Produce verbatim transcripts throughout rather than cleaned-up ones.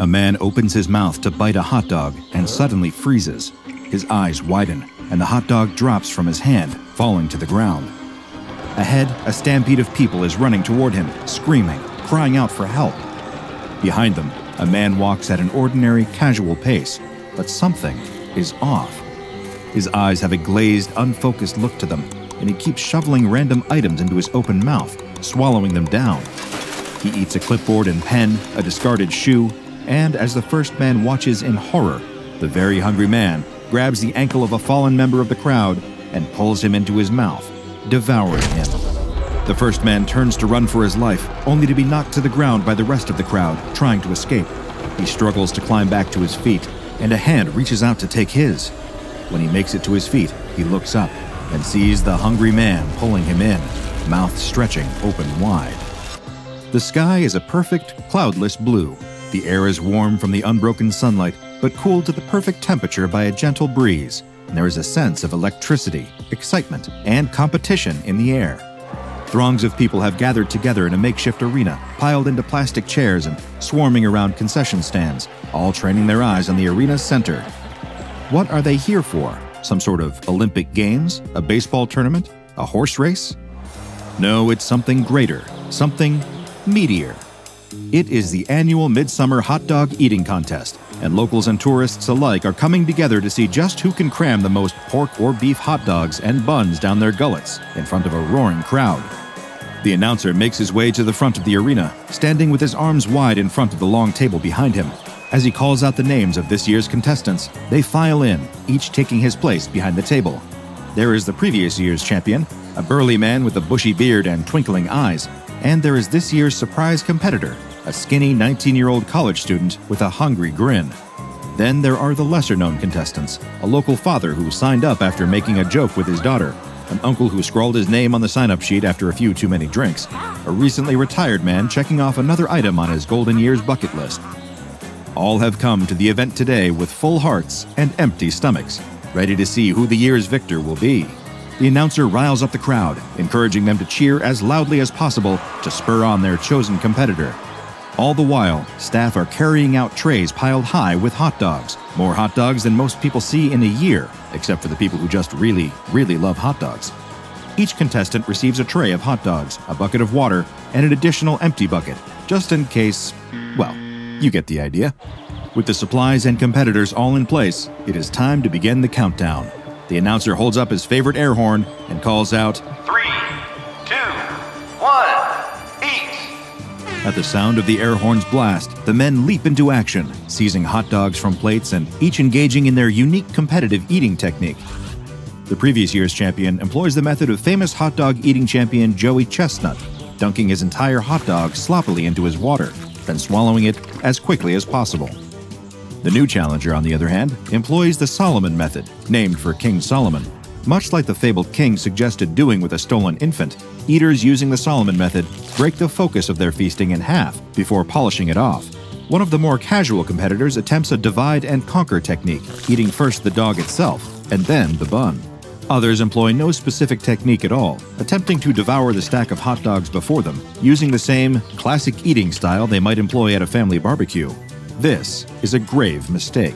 A man opens his mouth to bite a hot dog and suddenly freezes. His eyes widen, and the hot dog drops from his hand, falling to the ground. Ahead, a stampede of people is running toward him, screaming, crying out for help. Behind them, a man walks at an ordinary, casual pace, but something is off. His eyes have a glazed, unfocused look to them, and he keeps shoveling random items into his open mouth, swallowing them down. He eats a clipboard and pen, a discarded shoe, and as the first man watches in horror, the very hungry man grabs the ankle of a fallen member of the crowd and pulls him into his mouth, devouring him. The first man turns to run for his life, only to be knocked to the ground by the rest of the crowd, trying to escape. He struggles to climb back to his feet, and a hand reaches out to take his. When he makes it to his feet, he looks up and sees the hungry man pulling him in, mouth stretching open wide. The sky is a perfect, cloudless blue. The air is warm from the unbroken sunlight, but cooled to the perfect temperature by a gentle breeze, and there is a sense of electricity, excitement, and competition in the air. Throngs of people have gathered together in a makeshift arena, piled into plastic chairs and swarming around concession stands, all training their eyes on the arena's center. What are they here for? Some sort of Olympic Games? A baseball tournament? A horse race? No, it's something greater, something meatier. It is the annual Midsummer Hot Dog Eating Contest, and locals and tourists alike are coming together to see just who can cram the most pork or beef hot dogs and buns down their gullets in front of a roaring crowd. The announcer makes his way to the front of the arena, standing with his arms wide in front of the long table behind him. As he calls out the names of this year's contestants, they file in, each taking his place behind the table. There is the previous year's champion, a burly man with a bushy beard and twinkling eyes, and there is this year's surprise competitor, a skinny nineteen-year-old college student with a hungry grin. Then there are the lesser-known contestants, a local father who signed up after making a joke with his daughter, an uncle who scrawled his name on the sign-up sheet after a few too many drinks, a recently retired man checking off another item on his golden years bucket list. All have come to the event today with full hearts and empty stomachs, ready to see who the year's victor will be. The announcer riles up the crowd, encouraging them to cheer as loudly as possible to spur on their chosen competitor. All the while, staff are carrying out trays piled high with hot dogs, more hot dogs than most people see in a year, except for the people who just really, really love hot dogs. Each contestant receives a tray of hot dogs, a bucket of water, and an additional empty bucket, just in case, well, you get the idea. With the supplies and competitors all in place, it is time to begin the countdown. The announcer holds up his favorite air horn and calls out, "Three, two, one, eat!" At the sound of the air horn's blast, the men leap into action, seizing hot dogs from plates and each engaging in their unique competitive eating technique. The previous year's champion employs the method of famous hot dog eating champion Joey Chestnut, dunking his entire hot dog sloppily into his water, then swallowing it as quickly as possible. The new challenger, on the other hand, employs the Solomon method, named for King Solomon. Much like the fabled king suggested doing with a stolen infant, eaters using the Solomon method break the focus of their feasting in half before polishing it off. One of the more casual competitors attempts a divide and conquer technique, eating first the dog itself and then the bun. Others employ no specific technique at all, attempting to devour the stack of hot dogs before them, using the same classic eating style they might employ at a family barbecue. This is a grave mistake.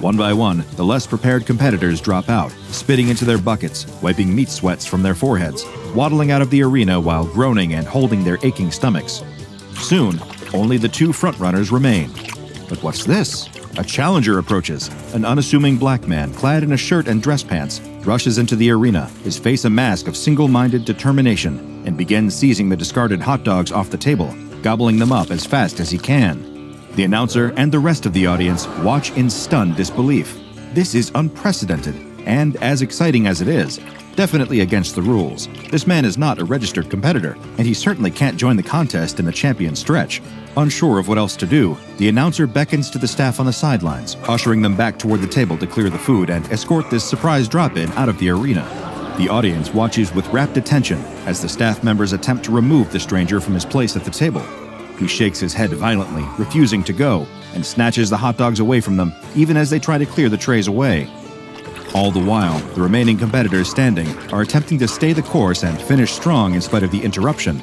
One by one, the less prepared competitors drop out, spitting into their buckets, wiping meat sweats from their foreheads, waddling out of the arena while groaning and holding their aching stomachs. Soon, only the two frontrunners remain. But what's this? A challenger approaches. An unassuming black man, clad in a shirt and dress pants, rushes into the arena, his face a mask of single-minded determination, and begins seizing the discarded hot dogs off the table, gobbling them up as fast as he can. The announcer and the rest of the audience watch in stunned disbelief. This is unprecedented, and as exciting as it is, definitely against the rules. This man is not a registered competitor, and he certainly can't join the contest in the champion stretch. Unsure of what else to do, the announcer beckons to the staff on the sidelines, ushering them back toward the table to clear the food and escort this surprise drop-in out of the arena. The audience watches with rapt attention as the staff members attempt to remove the stranger from his place at the table. He shakes his head violently, refusing to go, and snatches the hot dogs away from them, even as they try to clear the trays away. All the while, the remaining competitors standing are attempting to stay the course and finish strong in spite of the interruption.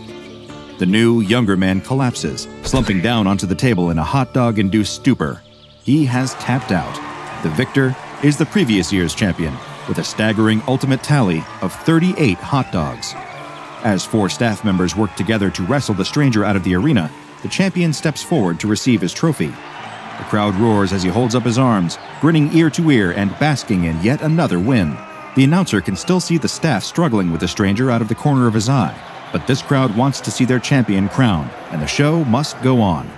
The new, younger man collapses, slumping down onto the table in a hot dog-induced stupor. He has tapped out. The victor is the previous year's champion, with a staggering ultimate tally of thirty-eight hot dogs. As four staff members work together to wrestle the stranger out of the arena, the champion steps forward to receive his trophy. The crowd roars as he holds up his arms, grinning ear to ear and basking in yet another win. The announcer can still see the staff struggling with the stranger out of the corner of his eye, but this crowd wants to see their champion crowned, and the show must go on.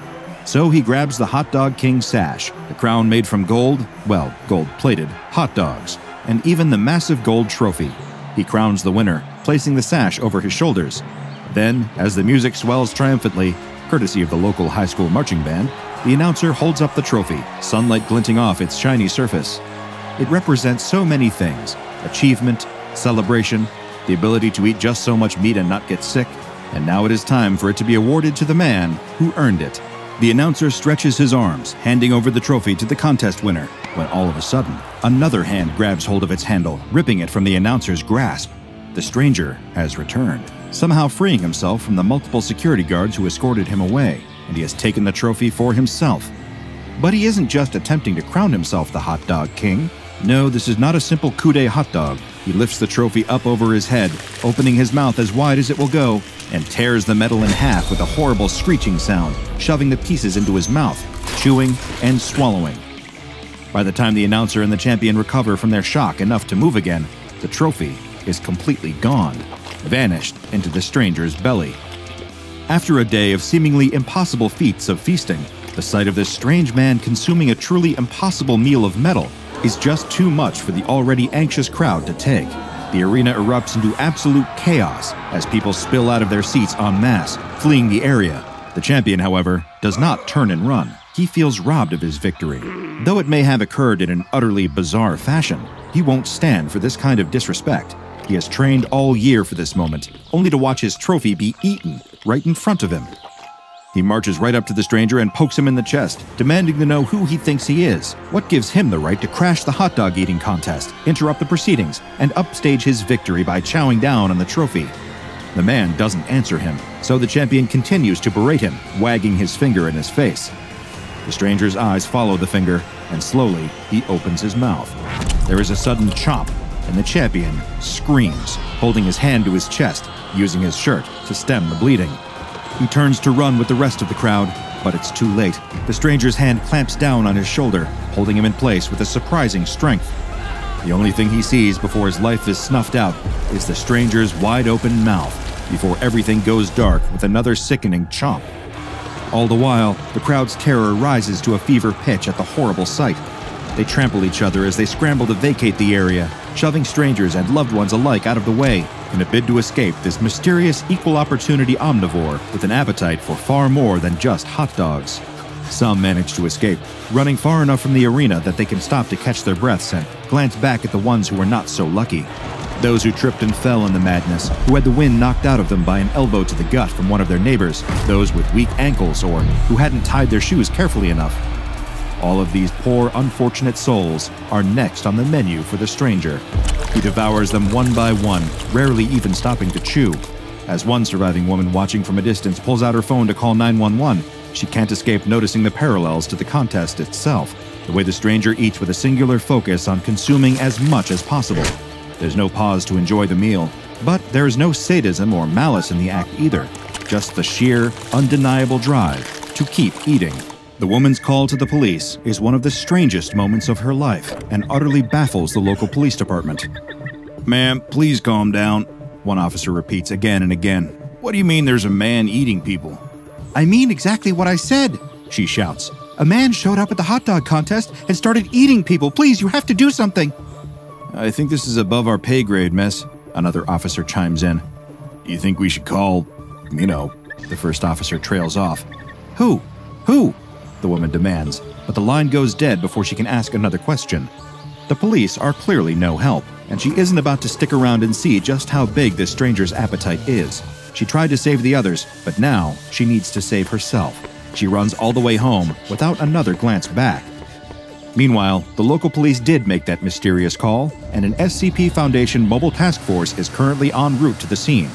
So he grabs the Hot Dog King sash, the crown made from gold, well, gold-plated, hot dogs, and even the massive gold trophy. He crowns the winner, placing the sash over his shoulders. Then, as the music swells triumphantly, courtesy of the local high school marching band, the announcer holds up the trophy, sunlight glinting off its shiny surface. It represents so many things: achievement, celebration, the ability to eat just so much meat and not get sick, and now it is time for it to be awarded to the man who earned it. The announcer stretches his arms, handing over the trophy to the contest winner, when all of a sudden, another hand grabs hold of its handle, ripping it from the announcer's grasp. The stranger has returned, somehow freeing himself from the multiple security guards who escorted him away, and he has taken the trophy for himself. But he isn't just attempting to crown himself the Hot Dog King. No, this is not a simple coup de hot dog. He lifts the trophy up over his head, opening his mouth as wide as it will go, and tears the metal in half with a horrible screeching sound, shoving the pieces into his mouth, chewing and swallowing. By the time the announcer and the champion recover from their shock enough to move again, the trophy is completely gone, vanished into the stranger's belly. After a day of seemingly impossible feats of feasting, the sight of this strange man consuming a truly impossible meal of metal is just too much for the already anxious crowd to take. The arena erupts into absolute chaos as people spill out of their seats en masse, fleeing the area. The champion, however, does not turn and run. He feels robbed of his victory. Though it may have occurred in an utterly bizarre fashion, he won't stand for this kind of disrespect. He has trained all year for this moment, only to watch his trophy be eaten right in front of him. He marches right up to the stranger and pokes him in the chest, demanding to know who he thinks he is, what gives him the right to crash the hot dog eating contest, interrupt the proceedings, and upstage his victory by chowing down on the trophy. The man doesn't answer him, so the champion continues to berate him, wagging his finger in his face. The stranger's eyes follow the finger, and slowly he opens his mouth. There is a sudden chop, and the champion screams, holding his hand to his chest, using his shirt to stem the bleeding. He turns to run with the rest of the crowd, but it's too late. The stranger's hand clamps down on his shoulder, holding him in place with a surprising strength. The only thing he sees before his life is snuffed out is the stranger's wide-open mouth, before everything goes dark with another sickening chomp. All the while, the crowd's terror rises to a fever pitch at the horrible sight. They trample each other as they scramble to vacate the area, shoving strangers and loved ones alike out of the way, in a bid to escape this mysterious equal opportunity omnivore with an appetite for far more than just hot dogs. Some manage to escape, running far enough from the arena that they can stop to catch their breaths and glance back at the ones who were not so lucky. Those who tripped and fell in the madness, who had the wind knocked out of them by an elbow to the gut from one of their neighbors, those with weak ankles or who hadn't tied their shoes carefully enough. All of these poor, unfortunate souls are next on the menu for the stranger. He devours them one by one, rarely even stopping to chew. As one surviving woman watching from a distance pulls out her phone to call nine one one, she can't escape noticing the parallels to the contest itself, the way the stranger eats with a singular focus on consuming as much as possible. There's no pause to enjoy the meal, but there is no sadism or malice in the act either, just the sheer, undeniable drive to keep eating. The woman's call to the police is one of the strangest moments of her life and utterly baffles the local police department. "Ma'am, please calm down," one officer repeats again and again. "What do you mean there's a man eating people?" "I mean exactly what I said," she shouts. "A man showed up at the hot dog contest and started eating people. Please, you have to do something." "I think this is above our pay grade, miss," another officer chimes in. "You think we should call, you know," the first officer trails off. "Who? Who?" the woman demands, but the line goes dead before she can ask another question. The police are clearly no help, and she isn't about to stick around and see just how big this stranger's appetite is. She tried to save the others, but now she needs to save herself. She runs all the way home without another glance back. Meanwhile, the local police did make that mysterious call, and an S C P Foundation mobile task force is currently en route to the scene.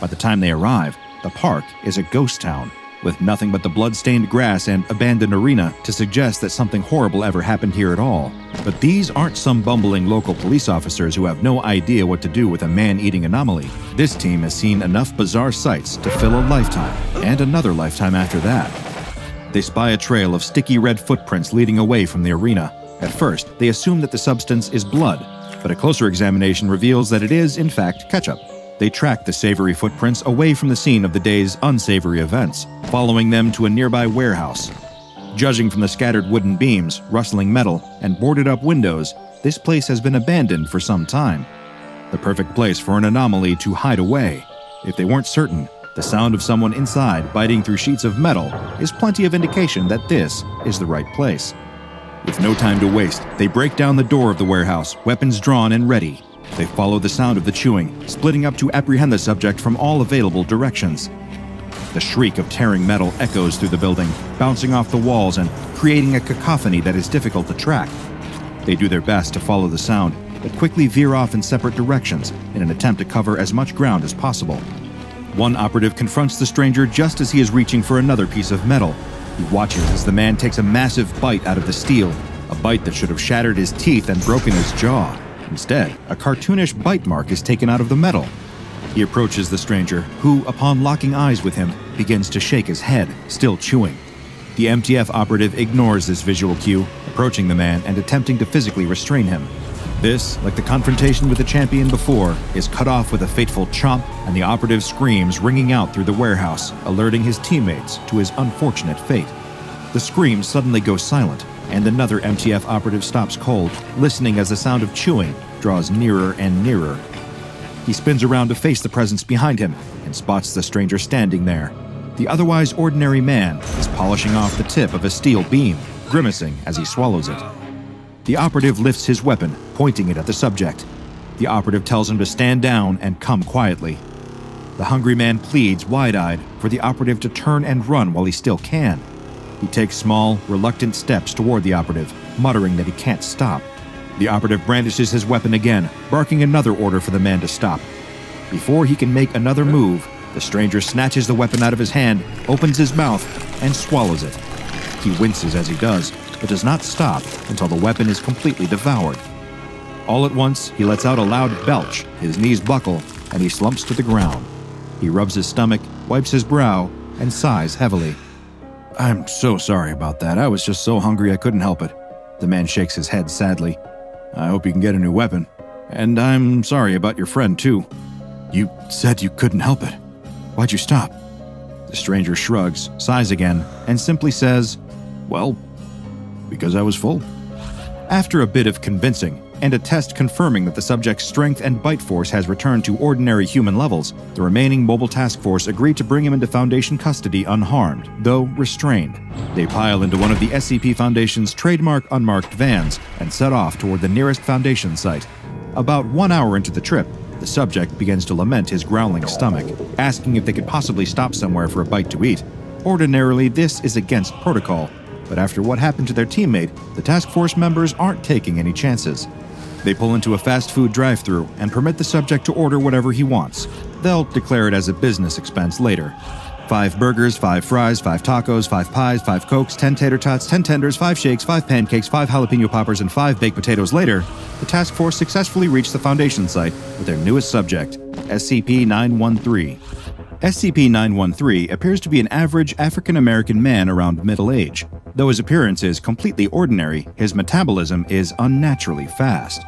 By the time they arrive, The park is a ghost town, with nothing but the blood-stained grass and abandoned arena to suggest that something horrible ever happened here at all. But these aren't some bumbling local police officers who have no idea what to do with a man-eating anomaly. This team has seen enough bizarre sights to fill a lifetime, and another lifetime after that. They spy a trail of sticky red footprints leading away from the arena. At first, they assume that the substance is blood, but a closer examination reveals that it is, in fact, ketchup. They track the savory footprints away from the scene of the day's unsavory events, following them to a nearby warehouse. Judging from the scattered wooden beams, rustling metal, and boarded-up windows, this place has been abandoned for some time. The perfect place for an anomaly to hide away. If they weren't certain, the sound of someone inside biting through sheets of metal is plenty of indication that this is the right place. With no time to waste, they break down the door of the warehouse, weapons drawn and ready. They follow the sound of the chewing, splitting up to apprehend the subject from all available directions. The shriek of tearing metal echoes through the building, bouncing off the walls and creating a cacophony that is difficult to track. They do their best to follow the sound, but quickly veer off in separate directions in an attempt to cover as much ground as possible. One operative confronts the stranger just as he is reaching for another piece of metal. He watches as the man takes a massive bite out of the steel, a bite that should have shattered his teeth and broken his jaw. Instead, a cartoonish bite mark is taken out of the metal. He approaches the stranger, who, upon locking eyes with him, begins to shake his head, still chewing. The M T F operative ignores this visual cue, approaching the man and attempting to physically restrain him. This, like the confrontation with the champion before, is cut off with a fateful chomp, and the operative screams ringing out through the warehouse, alerting his teammates to his unfortunate fate. The screams suddenly go silent, and another M T F operative stops cold, listening as the sound of chewing draws nearer and nearer. He spins around to face the presence behind him and spots the stranger standing there. The otherwise ordinary man is polishing off the tip of a steel beam, grimacing as he swallows it. The operative lifts his weapon, pointing it at the subject. The operative tells him to stand down and come quietly. The hungry man pleads, wide-eyed, for the operative to turn and run while he still can. He takes small, reluctant steps toward the operative, muttering that he can't stop. The operative brandishes his weapon again, barking another order for the man to stop. Before he can make another move, the stranger snatches the weapon out of his hand, opens his mouth, and swallows it. He winces as he does, but does not stop until the weapon is completely devoured. All at once, he lets out a loud belch, his knees buckle, and he slumps to the ground. He rubs his stomach, wipes his brow, and sighs heavily. "I'm so sorry about that. I was just so hungry I couldn't help it." The man shakes his head sadly. "I hope you can get a new weapon. And I'm sorry about your friend, too." "You said you couldn't help it. Why'd you stop?" The stranger shrugs, sighs again, and simply says, "Well, because I was full." After a bit of convincing, and a test confirming that the subject's strength and bite force has returned to ordinary human levels, the remaining mobile task force agreed to bring him into Foundation custody unharmed, though restrained. They pile into one of the S C P Foundation's trademark unmarked vans and set off toward the nearest Foundation site. About one hour into the trip, the subject begins to lament his growling stomach, asking if they could possibly stop somewhere for a bite to eat. Ordinarily, this is against protocol, but after what happened to their teammate, the task force members aren't taking any chances. They pull into a fast food drive-thru and permit the subject to order whatever he wants. They'll declare it as a business expense later. Five burgers, five fries, five tacos, five pies, five cokes, ten tater tots, ten tenders, five shakes, five pancakes, five jalapeno poppers, and five baked potatoes later, the task force successfully reached the Foundation site with their newest subject, S C P nine one three. S C P nine one three appears to be an average African-American man around middle age. Though his appearance is completely ordinary, his metabolism is unnaturally fast.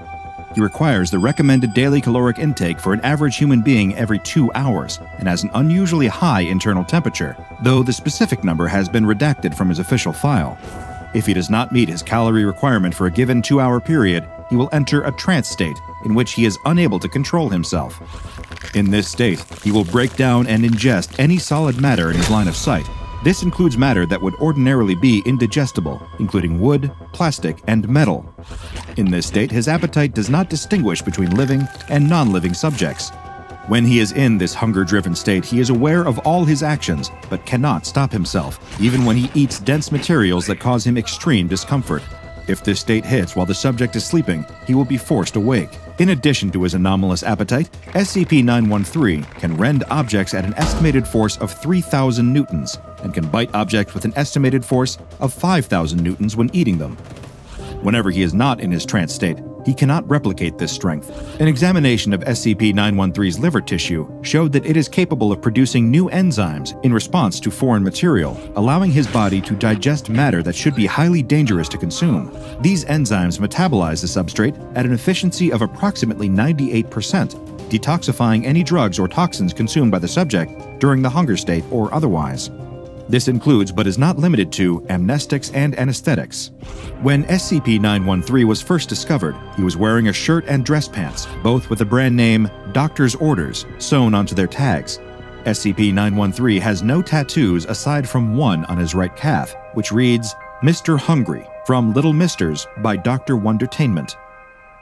He requires the recommended daily caloric intake for an average human being every two hours and has an unusually high internal temperature, though the specific number has been redacted from his official file. If he does not meet his calorie requirement for a given two-hour period, he will enter a trance state in which he is unable to control himself. In this state, he will break down and ingest any solid matter in his line of sight. This includes matter that would ordinarily be indigestible, including wood, plastic, and metal. In this state, his appetite does not distinguish between living and non-living subjects. When he is in this hunger-driven state, he is aware of all his actions, but cannot stop himself, even when he eats dense materials that cause him extreme discomfort. If this state hits while the subject is sleeping, he will be forced awake. In addition to his anomalous appetite, S C P nine one three can rend objects at an estimated force of three thousand newtons and can bite objects with an estimated force of five thousand newtons when eating them. Whenever he is not in his trance state, he cannot replicate this strength. An examination of S C P nine one three's liver tissue showed that it is capable of producing new enzymes in response to foreign material, allowing his body to digest matter that should be highly dangerous to consume. These enzymes metabolize the substrate at an efficiency of approximately ninety-eight percent, detoxifying any drugs or toxins consumed by the subject during the hunger state or otherwise. This includes, but is not limited to, amnestics and anesthetics. When S C P nine one three was first discovered, he was wearing a shirt and dress pants, both with the brand name Doctor's Orders sewn onto their tags. S C P nine one three has no tattoos aside from one on his right calf, which reads, Mister Hungry, from Little Misters by Doctor Wondertainment.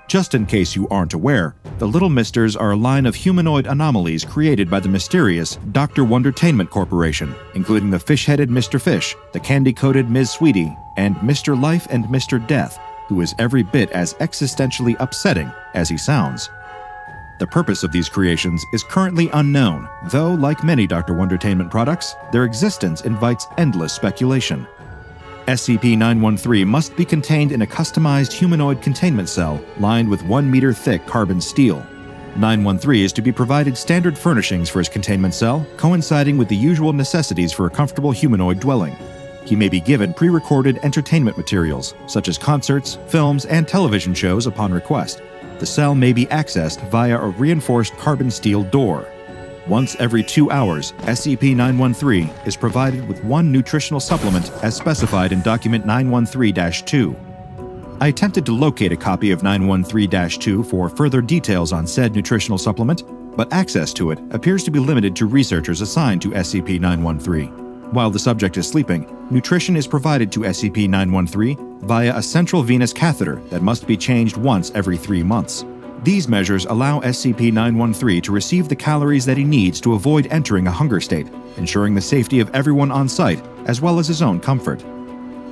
Just in case you aren't aware, the Little Misters are a line of humanoid anomalies created by the mysterious Doctor Wondertainment Corporation, including the fish-headed Mister Fish, the candy-coated Miz Sweetie, and Mister Life and Mister Death, who is every bit as existentially upsetting as he sounds. The purpose of these creations is currently unknown, though like many Doctor Wondertainment products, their existence invites endless speculation. S C P nine one three must be contained in a customized humanoid containment cell lined with one meter thick carbon steel. nine one three is to be provided standard furnishings for his containment cell, coinciding with the usual necessities for a comfortable humanoid dwelling. He may be given pre-recorded entertainment materials, such as concerts, films, and television shows upon request. The cell may be accessed via a reinforced carbon steel door. Once every two hours, S C P nine one three is provided with one nutritional supplement as specified in Document nine one three dash two. I attempted to locate a copy of nine one three dash two for further details on said nutritional supplement, but access to it appears to be limited to researchers assigned to S C P nine one three. While the subject is sleeping, nutrition is provided to S C P nine one three via a central venous catheter that must be changed once every three months. These measures allow S C P nine one three to receive the calories that he needs to avoid entering a hunger state, ensuring the safety of everyone on site, as well as his own comfort.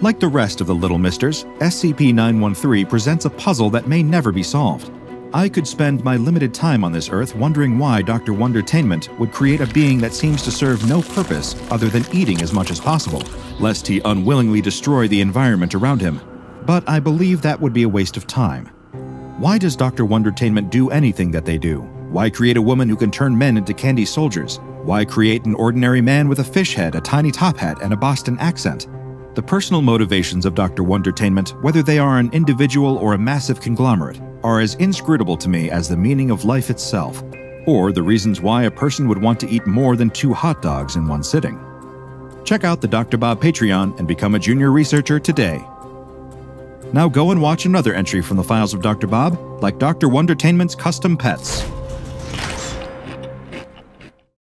Like the rest of the Little Misters, S C P nine one three presents a puzzle that may never be solved. I could spend my limited time on this earth wondering why Doctor Wondertainment would create a being that seems to serve no purpose other than eating as much as possible, lest he unwillingly destroy the environment around him. But I believe that would be a waste of time. Why does Doctor Wondertainment do anything that they do? Why create a woman who can turn men into candy soldiers? Why create an ordinary man with a fish head, a tiny top hat, and a Boston accent? The personal motivations of Doctor Wondertainment, whether they are an individual or a massive conglomerate, are as inscrutable to me as the meaning of life itself, or the reasons why a person would want to eat more than two hot dogs in one sitting. Check out the Doctor Bob Patreon and become a junior researcher today. Now go and watch another entry from the files of Doctor Bob, like Doctor Wondertainment's custom pets.